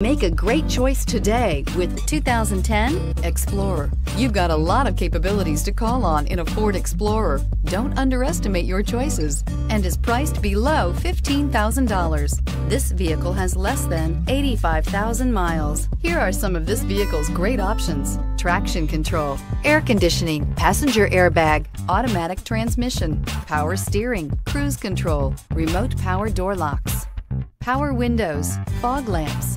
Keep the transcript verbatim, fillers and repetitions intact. Make a great choice today with the two thousand ten Explorer. You've got a lot of capabilities to call on in a Ford Explorer. Don't underestimate your choices, and is priced below fifteen thousand dollars. This vehicle has less than eighty-five thousand miles. Here are some of this vehicle's great options: traction control, air conditioning, passenger airbag, automatic transmission, power steering, cruise control, remote power door locks, power windows, fog lamps,